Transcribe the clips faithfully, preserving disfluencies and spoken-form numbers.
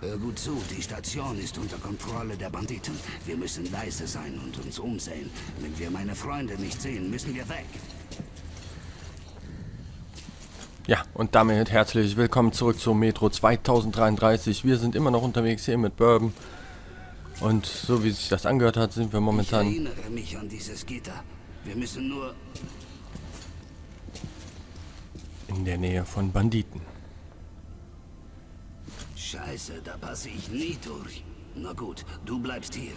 Hör gut zu, die Station ist unter Kontrolle der Banditen. Wir müssen leise sein und uns umsehen. Wenn wir meine Freunde nicht sehen, müssen wir weg. Ja, und damit herzlich willkommen zurück zu Metro zwanzig dreiunddreißig. Wir sind immer noch unterwegs hier mit Bourbon. Und so wie sich das angehört hat, sind wir momentan... Ich erinnere mich an dieses Gitter. Wir müssen nur... in der Nähe von Banditen. Scheiße, da passe ich nie durch. Na gut, du bleibst hier.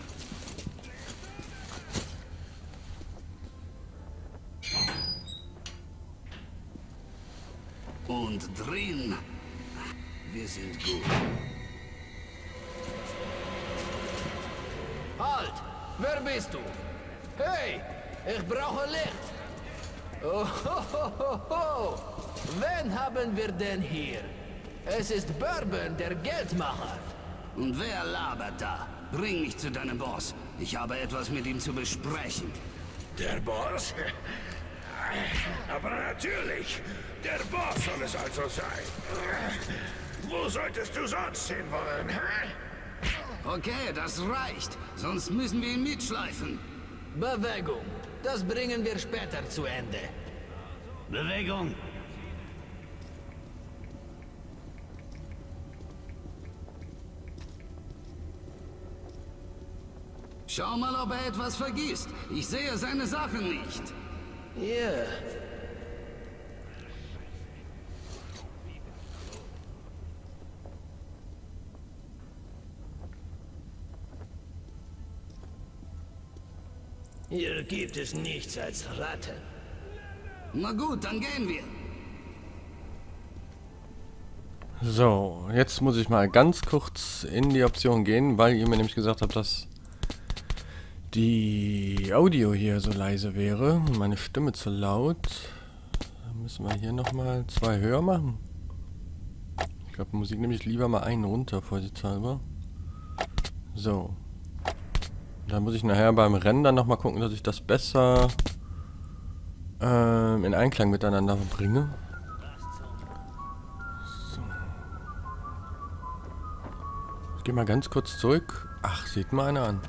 Und drin. Wir sind gut. Halt! Wer bist du? Hey! Ich brauche Licht! Oh, ho, ho, ho, ho. Wen haben wir denn hier? Es ist Bourbon, der Geldmacher. Und wer labert da? Bring mich zu deinem Boss. Ich habe etwas mit ihm zu besprechen. Der Boss? Aber natürlich. Der Boss soll es also sein. Wo solltest du sonst hinwollen? Okay, das reicht. Sonst müssen wir ihn mitschleifen. Bewegung. Das bringen wir später zu Ende. Bewegung. Schau mal, ob er etwas vergisst. Ich sehe seine Sachen nicht. Ja. Yeah. Hier gibt es nichts als Ratten. Na gut, dann gehen wir. So, jetzt muss ich mal ganz kurz in die Option gehen, weil ihr mir nämlich gesagt habt, dass... die Audio hier so leise wäre und meine Stimme zu laut. Dann müssen wir hier nochmal zwei höher machen. Ich glaube, Musik nehme ich lieber mal einen runter, vorsichtshalber. So. Dann muss ich nachher beim Rendern nochmal gucken, dass ich das besser ähm, in Einklang miteinander bringe. So. Ich gehe mal ganz kurz zurück. Ach, sieht mal einer an.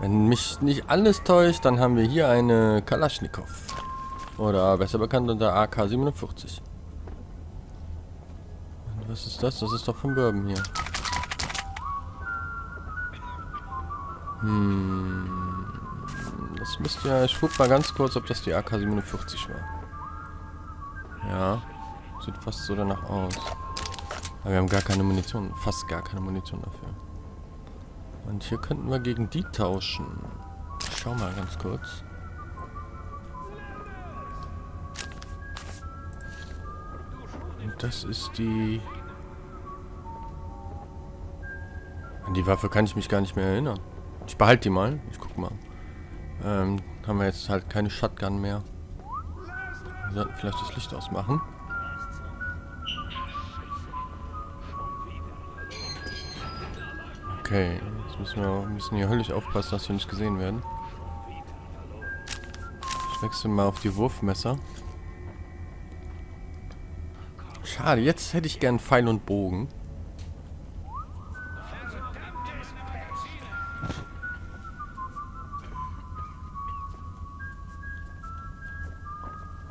Wenn mich nicht alles täuscht, dann haben wir hier eine Kalaschnikow. Oder besser bekannt unter A K siebenundvierzig. Und was ist das? Das ist doch von Bourbon hier. Hm. Das müsste ja... ich guck mal ganz kurz, ob das die A K siebenundvierzig war. Ja. Sieht fast so danach aus. Aber wir haben gar keine Munition. Fast gar keine Munition dafür. Und hier könnten wir gegen die tauschen. Ich schau mal ganz kurz. Und das ist die... an die Waffe kann ich mich gar nicht mehr erinnern. Ich behalte die mal. Ich guck mal. Ähm, haben wir jetzt halt keine Shotgun mehr. Wir sollten vielleicht das Licht ausmachen. Okay. Müssen wir müssen hier höllisch aufpassen, dass wir nicht gesehen werden. Ich wechsle mal auf die Wurfmesser. Schade, jetzt hätte ich gern Pfeil und Bogen.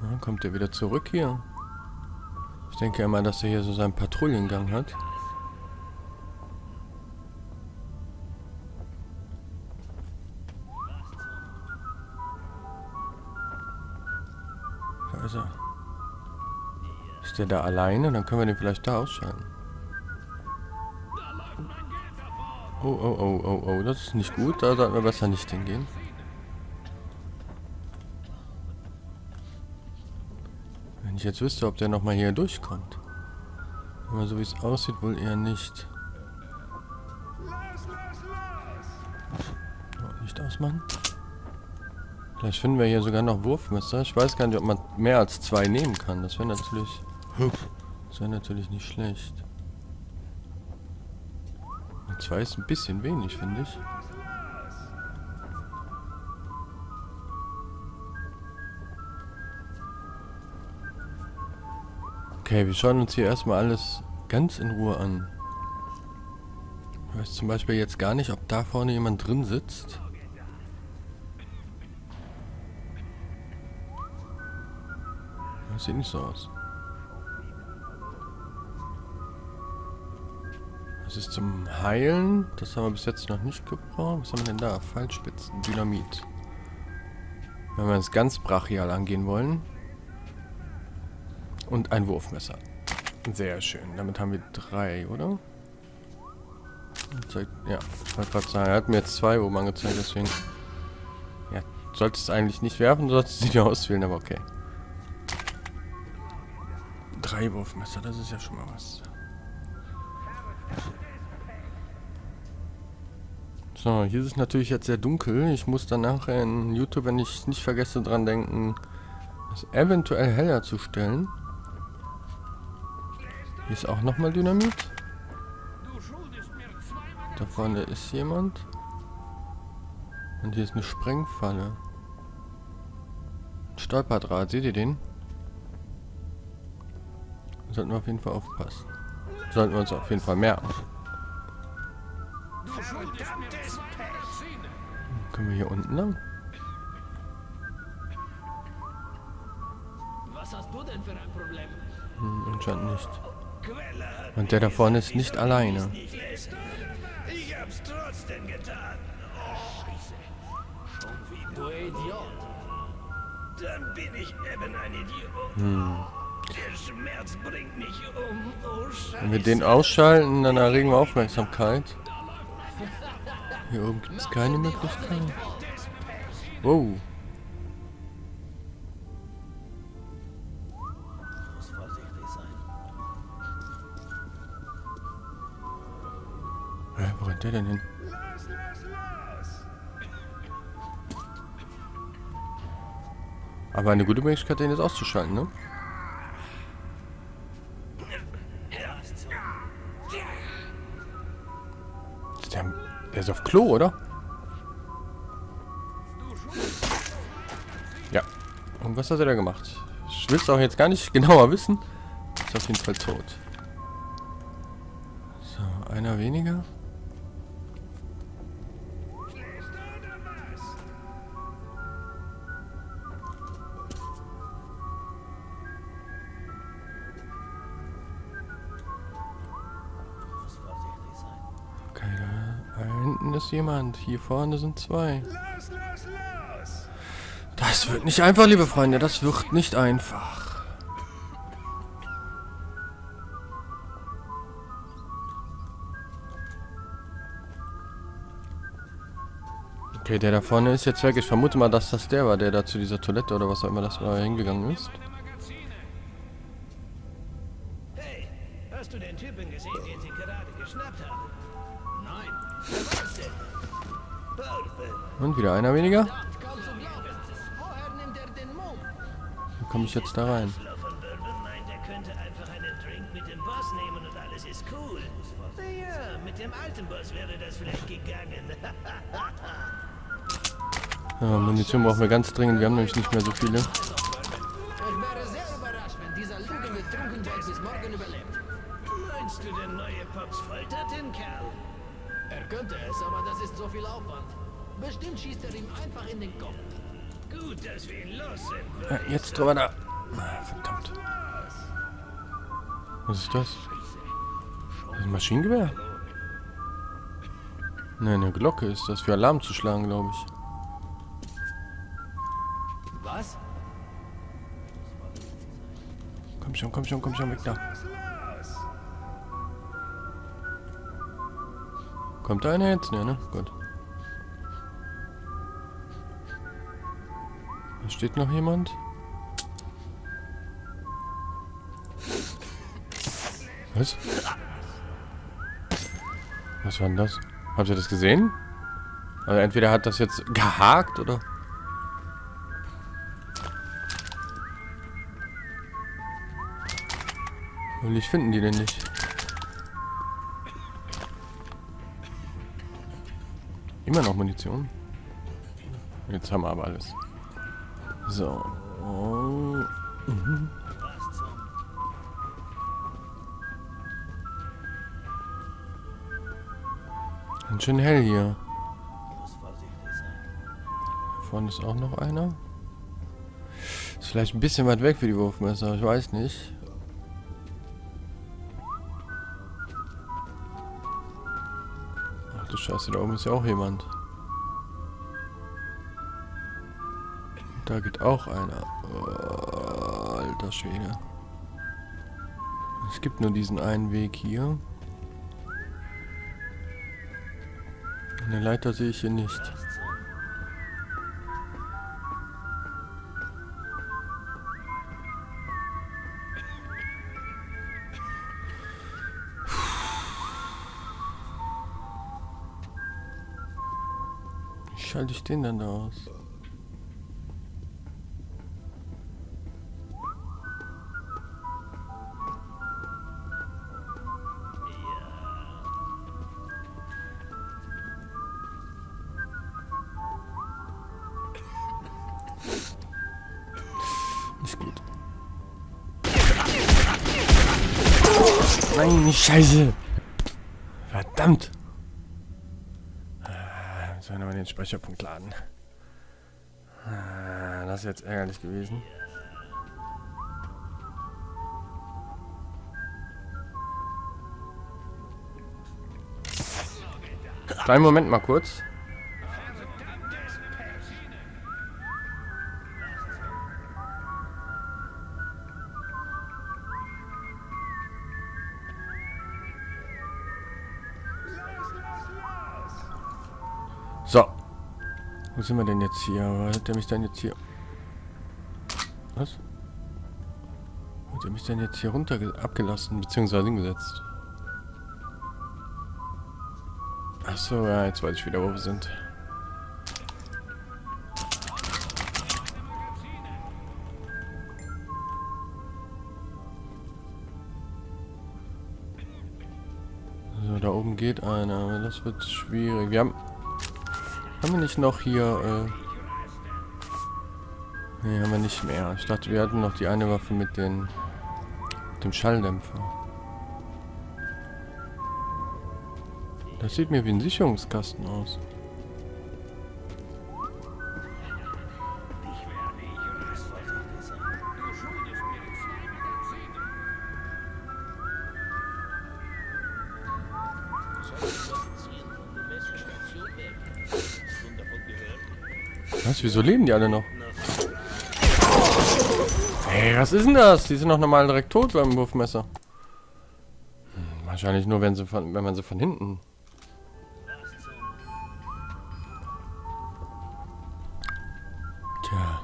Ja, kommt er wieder zurück hier? Ich denke immer, dass er hier so seinen Patrouillengang hat. Also, ist der da alleine? Dann können wir den vielleicht da ausschalten. Oh, oh, oh, oh, oh. Das ist nicht gut. Da sollten wir besser nicht hingehen. Wenn ich jetzt wüsste, ob der nochmal hier durchkommt. Aber so wie es aussieht, wohl eher nicht. Oh, Licht ausmachen. Vielleicht finden wir hier sogar noch Wurfmesser. Ich weiß gar nicht, ob man mehr als zwei nehmen kann. Das wäre natürlich... das wäre natürlich nicht schlecht. Und zwei ist ein bisschen wenig, finde ich. Okay, wir schauen uns hier erstmal alles ganz in Ruhe an. Ich weiß zum Beispiel jetzt gar nicht, ob da vorne jemand drin sitzt. Das sieht nicht so aus. Das ist zum Heilen. Das haben wir bis jetzt noch nicht gebraucht. Was haben wir denn da? Pfeilspitzen, Dynamit. Wenn wir es ganz brachial angehen wollen. Und ein Wurfmesser. Sehr schön. Damit haben wir drei, oder? Ja, ich wollte gerade sagen, er hat mir jetzt zwei oben angezeigt, deswegen... Ja, solltest du eigentlich nicht werfen, solltest du sie auswählen, aber okay. Drei Wurfmesser, das ist ja schon mal was. So, hier ist es natürlich jetzt sehr dunkel. Ich muss dann nachher in YouTube, wenn ich es nicht vergesse, dran denken, es eventuell heller zu stellen. Hier ist auch nochmal Dynamit. Da vorne ist jemand. Und hier ist eine Sprengfalle. Ein Stolperdraht, seht ihr den? Sollten wir auf jeden Fall aufpassen. Sollten wir uns auf jeden Fall merken. Können wir hier unten lang? Was hast du denn für ein Problem? Hm, anscheinend nicht. Und der da vorne ist nicht alleine. Ich hab's trotzdem getan. Oh, Scheiße. Schon wieder. Du Idiot. Dann bin ich eben ein Idiot. Hm. Der Schmerz bringt mich um. Oh, Scheiße. Wenn wir den ausschalten, dann erregen wir Aufmerksamkeit. Hier oben gibt es keine Möglichkeit. Wow. Hä, wo rennt der denn hin? Los, los, los! Aber eine gute Möglichkeit, den jetzt auszuschalten, ne? Der ist auf Klo, oder? Ja. Und was hat er da gemacht? Ich will es auch jetzt gar nicht genauer wissen. Ist auf jeden Fall tot. So, einer weniger. Ist jemand. Hier vorne sind zwei. Los, los, los. Das wird nicht einfach, liebe Freunde. Das wird nicht einfach. Okay, der da vorne ist jetzt weg. Ich vermute mal, dass das der war, der da zu dieser Toilette oder was auch immer das war hingegangen ist. Hey, hast du den Typen gesehen, den sie gerade geschnappt haben? Nein. Und wieder einer weniger. Wie komme ich jetzt da rein? Ja, Munition brauchen wir ganz dringend. Wir haben nämlich nicht mehr so viele. Meinst du, der neue Pops foltert den Kerl? Er könnte es, aber das ist so viel Aufwand. Bestimmt schießt er ihm einfach in den Kopf. Gut, dass wir ihn los sind. Ja, jetzt drüber da. Ah, verdammt. Was ist das? Das ist ein Maschinengewehr? Nein, eine Glocke ist das, für Alarm zu schlagen, glaube ich. Was? Komm schon, komm schon, komm schon, weg da. Kommt da einer jetzt? Ja, ne? Gut. Da steht noch jemand. Was? Was war denn das? Habt ihr das gesehen? Also entweder hat das jetzt gehakt oder... Und ich finden die denn nicht. Immer noch Munition. Jetzt haben wir aber alles. So. Oh. Mhm. Ganz schön hell hier. Da vorne ist auch noch einer. Ist vielleicht ein bisschen weit weg für die Wurfmesser, ich weiß nicht. Ach du Scheiße, da oben ist ja auch jemand. Da geht auch einer. Oh, alter Schwede. Es gibt nur diesen einen Weg hier. Eine Leiter sehe ich hier nicht. Wie schalte ich den denn da aus? Nein, Scheiße! Verdammt! Ah, jetzt werden wir den Speicherpunkt laden. Ah, das ist jetzt ärgerlich gewesen. Kleinen Moment mal kurz. So. Wo sind wir denn jetzt hier? Wo hat der mich denn jetzt hier... Was? Wo hat der mich denn jetzt hier runter abgelassen, beziehungsweise hingesetzt? Achso, ja, jetzt weiß ich wieder, wo wir sind. So, da oben geht einer, aber das wird schwierig. Wir haben... Haben wir nicht noch hier, äh... Ne, haben wir nicht mehr. Ich dachte, wir hatten noch die eine Waffe mit den... dem Schalldämpfer. Das sieht mir wie ein Sicherungskasten aus. Was? Wieso leben die alle noch? Ey, was ist denn das? Die sind doch normal direkt tot beim Wurfmesser. Hm, wahrscheinlich nur, wenn, sie von, wenn man sie von hinten... Tja.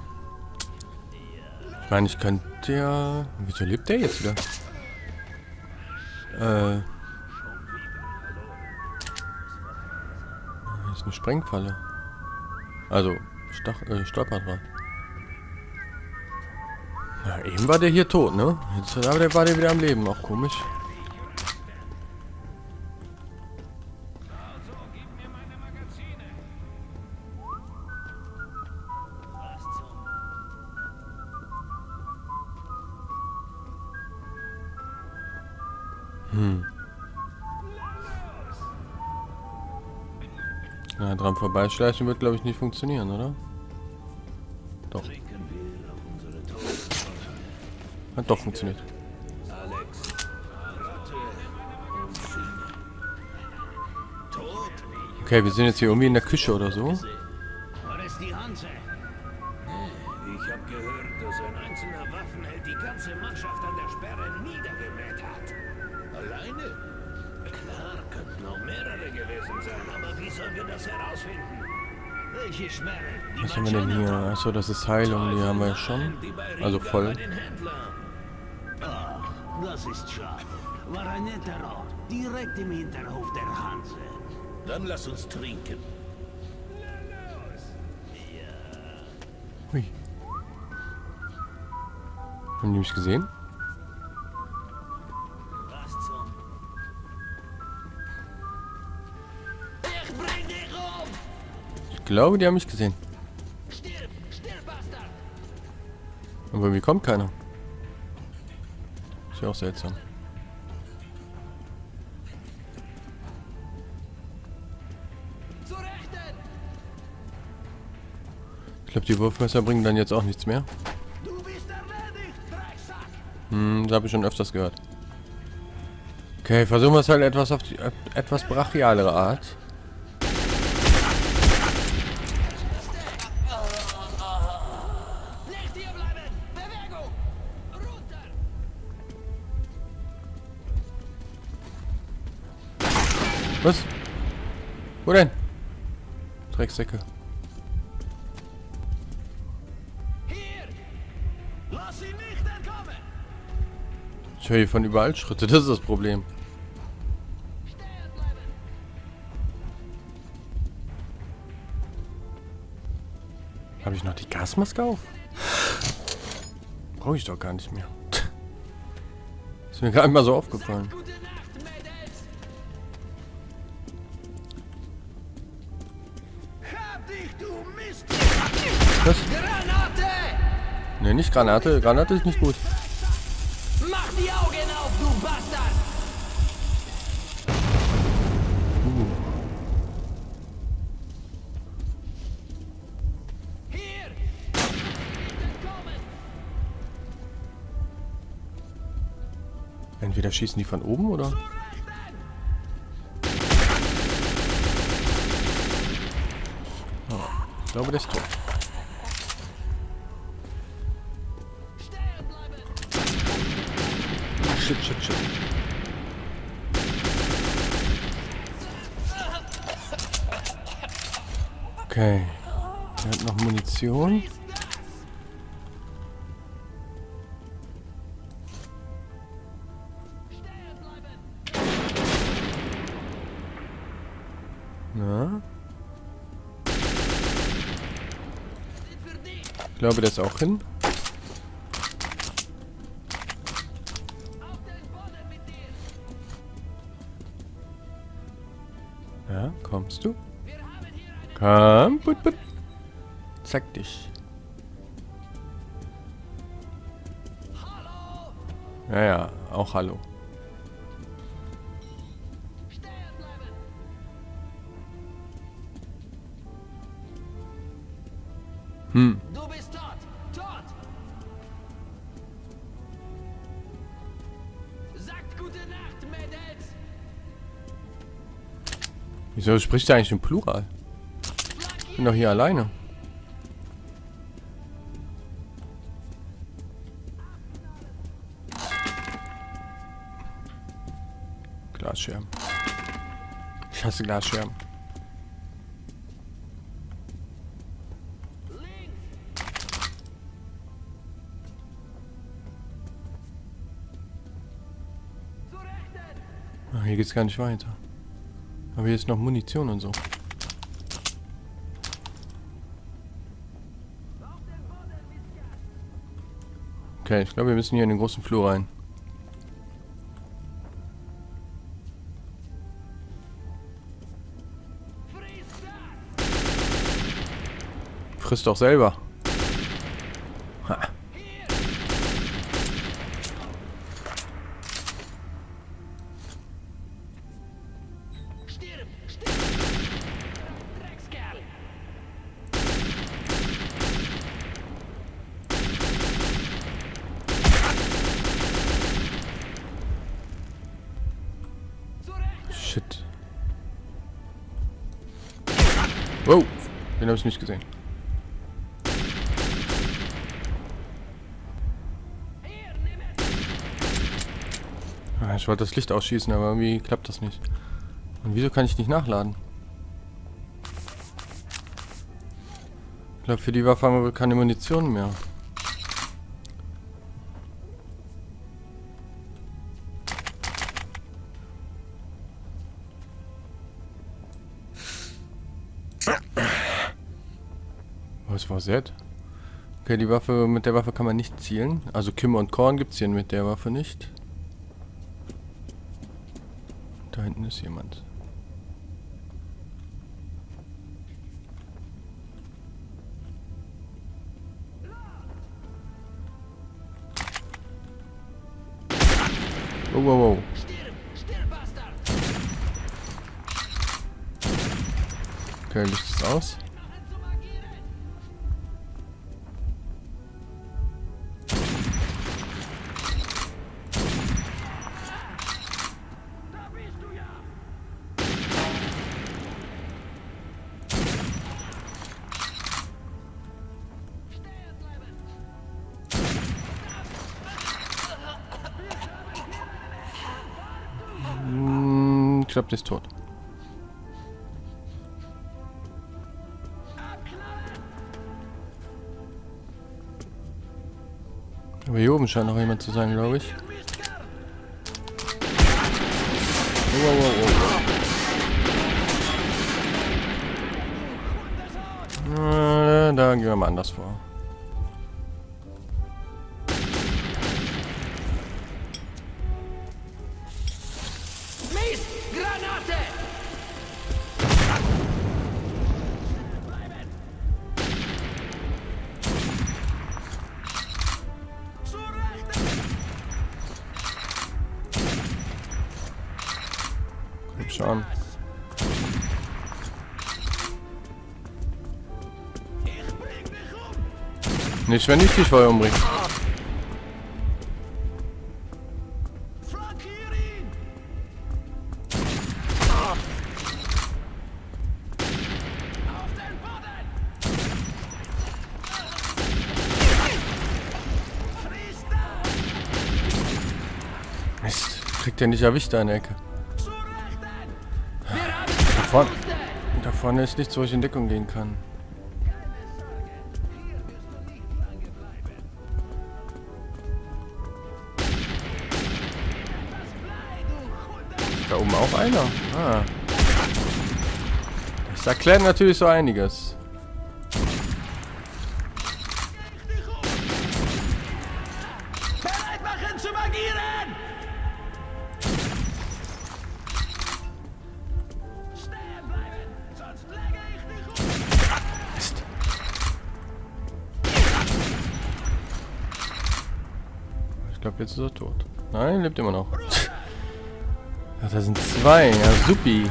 Ich meine, ich könnte ja... Wieso lebt der jetzt wieder? Äh... Das ist eine Sprengfalle. Also... Stach, äh, stolpert mal. Na, eben war der hier tot, ne? Jetzt war der, war der wieder am Leben, auch komisch. Hm. Na, dran vorbeischleichen wird, glaube ich, nicht funktionieren, oder? Doch. Hat doch funktioniert. Okay, wir sind jetzt hier irgendwie in der Küche oder so. Ich habe gehört, dass ein einzelner Waffenheld die ganze Mannschaft an der Sperre niedergemäht hat. Alleine? Klar, könnten auch mehrere gewesen sein, aber wie sollen wir das herausfinden? Welche Schmerzen? Was haben wir denn hier? Achso, das ist Heilung, die haben wir ja schon. Also voll. Ach, das ist schade. War ein netter Ort, direkt im Hinterhof der Hanse. Dann lass uns trinken. Hui. Haben die mich gesehen? Ich glaube, die haben mich gesehen. Aber irgendwie kommt keiner. Ist ja auch seltsam. Ich glaube, die Wurfmesser bringen dann jetzt auch nichts mehr. Hm, das habe ich schon öfters gehört. Okay, versuchen wir es halt etwas auf die etwas brachialere Art. Was? Wo denn? Drecksäcke. Hier! Lass ihn nicht entkommen! Ich höre hier von überall Schritte, das ist das Problem. Stehen bleiben! Habe ich noch die Gasmaske auf? Brauche ich doch gar nicht mehr. Ist mir gar nicht mal so aufgefallen. Was? Ne, nicht Granate. Granate ist nicht gut. Mach die Augen auf, du Bastard! Uh. Hier! Entweder schießen die von oben oder? Oh, ich glaube, der ist tot. Shit, shit, shit. Okay. Er hat noch Munition. Na? Ich glaube, der ist auch hin. Ja, kommst du? Komm, put, put. Zeig dich. Ja, ja, auch hallo. Hm. Du bist tot, tot. Sagt gute Nacht, Mädels. Wieso spricht der eigentlich im Plural? Ich bin doch hier alleine. Glasscherben. Ich hasse Glasscherben. Ach, hier geht's gar nicht weiter. Aber hier ist noch Munition und so. Okay, ich glaube, wir müssen hier in den großen Flur rein. Frisst doch selber. Ha. Shit. Wow, den habe ich nicht gesehen. Ah, ich wollte das Licht ausschießen, aber irgendwie klappt das nicht. Und wieso kann ich nicht nachladen? Ich glaube, für die Waffe haben wir keine Munition mehr. Das war Z. Okay, die Waffe, mit der Waffe kann man nicht zielen. Also Kim und Korn gibt es hier mit der Waffe nicht. Da hinten ist jemand. Wow, wow, wow. Okay, Licht ist aus. klappt, ist tot. Aber hier oben scheint noch jemand zu sein, glaube ich. Wow, wow, wow. Da, da gehen wir mal anders vor. Schauen. Nicht, wenn ich dich vorher umbringe. Mist, kriegt der nicht erwischt da in der Ecke. Da vorne ist nichts, wo ich in Deckung gehen kann. Da oben auch einer. Ah. Das erklärt natürlich so einiges. Ich glaube, jetzt ist er tot. Nein, lebt immer noch. Ja, da sind zwei. Ja, supi.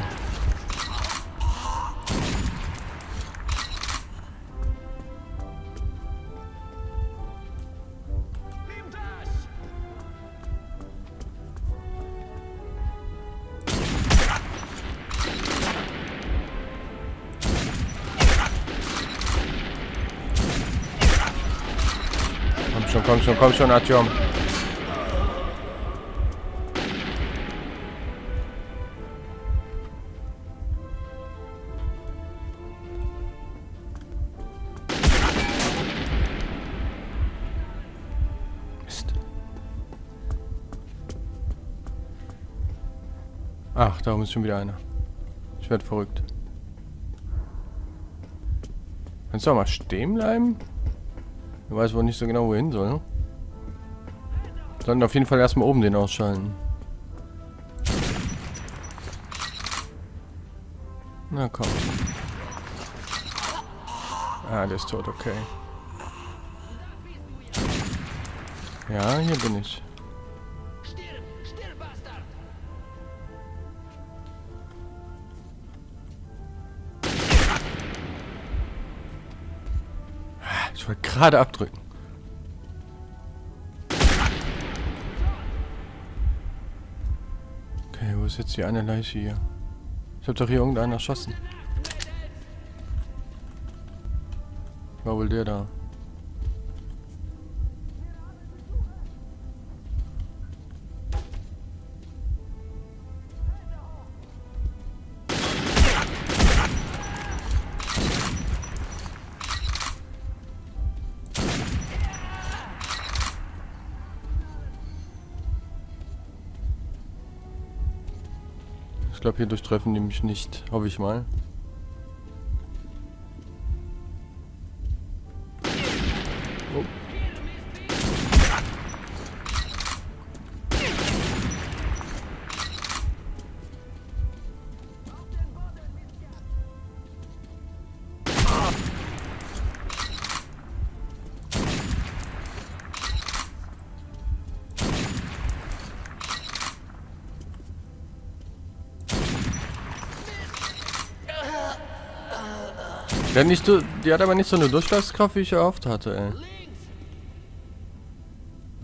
Komm schon, komm schon, komm schon, Artjom. Ach, da ist schon wieder einer. Ich werde verrückt. Kannst du auch mal stehen bleiben? Du weißt wohl nicht so genau, wohin soll, ne? Wir sollten auf jeden Fall erstmal oben den ausschalten. Na komm. Ah, der ist tot, okay. Ja, hier bin ich. Ich wollte gerade abdrücken. Okay, wo ist jetzt die eine Leiche hier? Ich habe doch hier irgendeinen erschossen. War wohl der da. Ich glaube, hier durchtreffen die mich nicht, hoffe ich mal. Oh. Die hat, nicht so, die hat aber nicht so eine Durchschlagskraft, wie ich erhofft hatte, ey.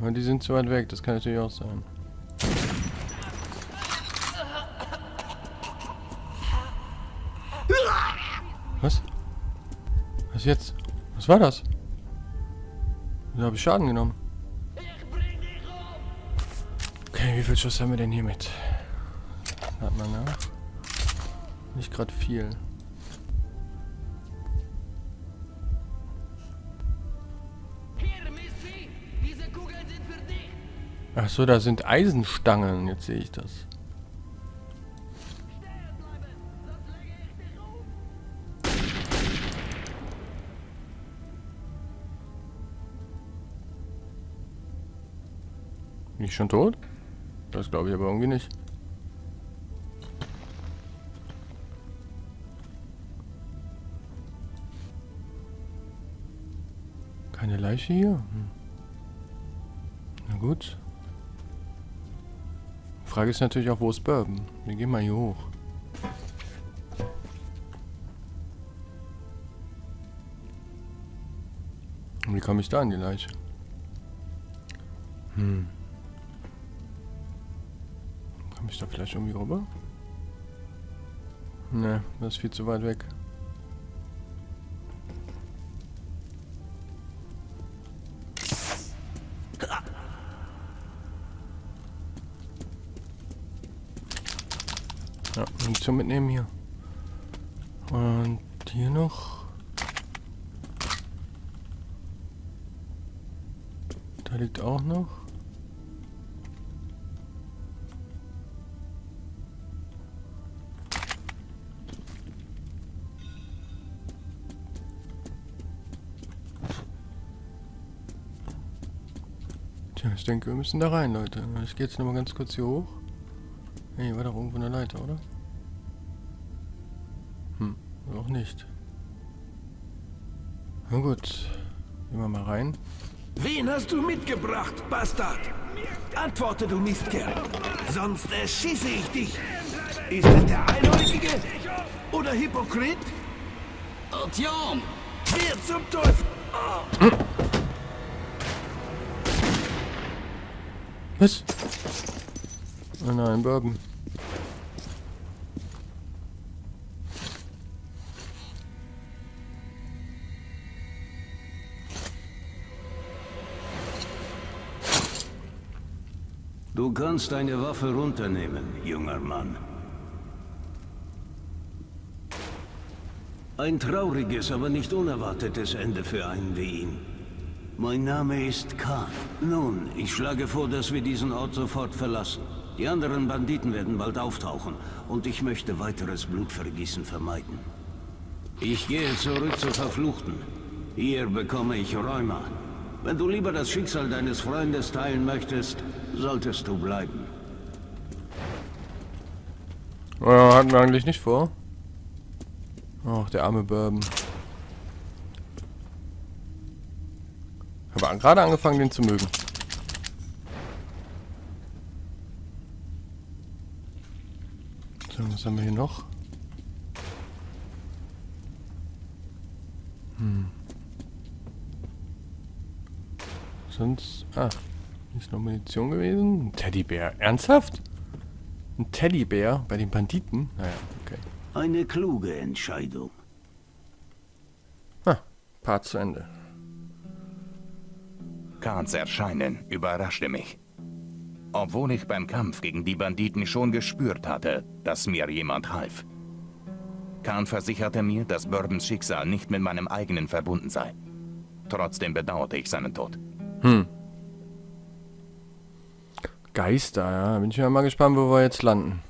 Aber die sind zu weit weg, das kann natürlich auch sein. Was? Was jetzt? Was war das? Da habe ich Schaden genommen. Okay, wie viel Schuss haben wir denn hier mit? Hat man nach. Nicht gerade viel. Ach so, da sind Eisenstangen. Jetzt sehe ich das. Bin ich schon tot? Das glaube ich aber irgendwie nicht. Keine Leiche hier? Hm. Na gut. Die Frage ist natürlich auch, wo ist Bourbon? Wir gehen mal hier hoch. Und wie komme ich da an die Leiche? Hm. Komme ich da vielleicht irgendwie rüber? Ne, das ist viel zu weit weg. Ja, nichts zum Mitnehmen hier. Und hier noch. Da liegt auch noch. Tja, ich denke, wir müssen da rein, Leute. Ich gehe jetzt nochmal ganz kurz hier hoch. Hey, war doch irgendwo eine Leiter, oder? Hm, auch nicht. Na gut, gehen wir mal rein. Wen hast du mitgebracht, Bastard? Antworte, du Mistkerl. Sonst erschieße ich dich. Ist es der Einäugige? Oder Hypokrit? Artjom! Wer zum Teufel? Oh. Hm. Was? Oh nein, Bourbon. Du kannst deine Waffe runternehmen, junger Mann. Ein trauriges, aber nicht unerwartetes Ende für einen wie ihn. Mein Name ist Khan. Nun, ich schlage vor, dass wir diesen Ort sofort verlassen. Die anderen Banditen werden bald auftauchen und ich möchte weiteres Blutvergießen vermeiden. Ich gehe zurück zur Verfluchten. Hier bekomme ich Rheuma. Wenn du lieber das Schicksal deines Freundes teilen möchtest, solltest du bleiben. Ja, hatten wir eigentlich nicht vor. Ach, der arme Bourbon. Ich habe gerade angefangen, den zu mögen. So, was haben wir hier noch? Hm. Sonst... Ah. Ist noch Munition gewesen? Ein Teddybär. Ernsthaft? Ein Teddybär bei den Banditen? Naja, okay. Eine kluge Entscheidung. Ah, Part zu Ende. Khans Erscheinen überraschte mich. Obwohl ich beim Kampf gegen die Banditen schon gespürt hatte, dass mir jemand half. Khan versicherte mir, dass Bourbons Schicksal nicht mit meinem eigenen verbunden sei. Trotzdem bedauerte ich seinen Tod. Hm. Geister, ja. Bin ich ja mal gespannt, wo wir jetzt landen.